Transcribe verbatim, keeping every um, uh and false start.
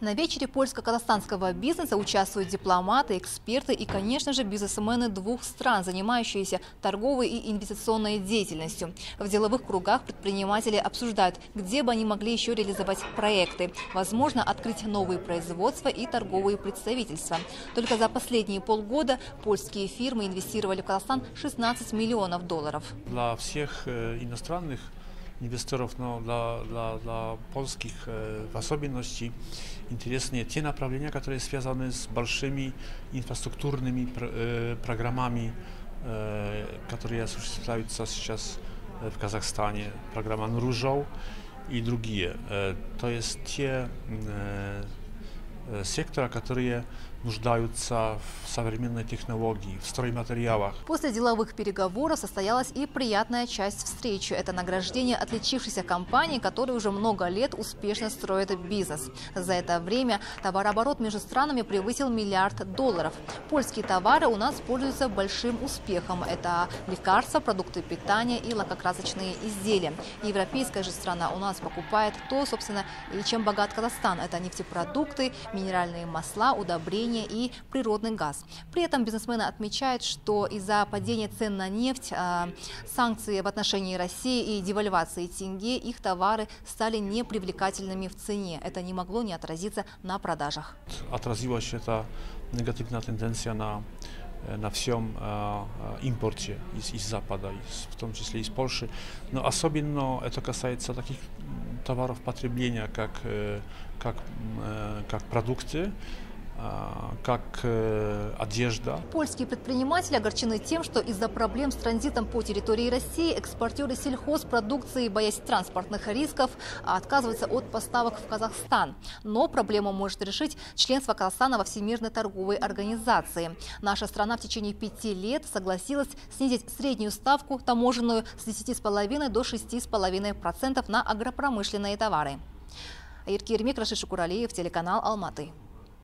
На вечере польско-казахстанского бизнеса участвуют дипломаты, эксперты и, конечно же, бизнесмены двух стран, занимающиеся торговой и инвестиционной деятельностью. В деловых кругах предприниматели обсуждают, где бы они могли еще реализовать проекты. Возможно, открыть новые производства и торговые представительства. Только за последние полгода польские фирмы инвестировали в Казахстан шестнадцать миллионов долларов. Для всех иностранных инвесторов, но для, для, для польских э, в особенности интереснее те направления, которые связаны с большими инфраструктурными пр э, программами, э, которые осуществляются сейчас в Казахстане, программа «Нружоу» и другие. Э, то есть те э, сектора, которые нуждаются в современной технологии, в стройматериалах. После деловых переговоров состоялась и приятная часть встречи. Это награждение отличившихся компаний, которые уже много лет успешно строят бизнес. За это время товарооборот между странами превысил миллиард долларов. Польские товары у нас пользуются большим успехом. Это лекарства, продукты питания и лакокрасочные изделия. Европейская же страна у нас покупает то, собственно, и чем богат Казахстан. Это нефтепродукты, минеральные масла, удобрения и природный газ. При этом бизнесмены отмечают, что из-за падения цен на нефть, э, санкции в отношении России и девальвации тенге, их товары стали непривлекательными в цене. Это не могло не отразиться на продажах. Отразилась эта негативная тенденция на, на всем э, импорте из, из Запада, из, в том числе из Польши. Но особенно это касается таких товаров потребления, как, как, как продукты, как одежда. Польские предприниматели огорчены тем, что из-за проблем с транзитом по территории России экспортеры сельхозпродукции, боясь транспортных рисков, отказываются от поставок в Казахстан. Но проблему может решить членство Казахстана во Всемирной торговой организации. Наша страна в течение пяти лет согласилась снизить среднюю ставку таможенную с десяти и пяти до шести и пяти процентов на агропромышленные товары. Айрки Ермик Рашишикуралиев, телеканал Алматы.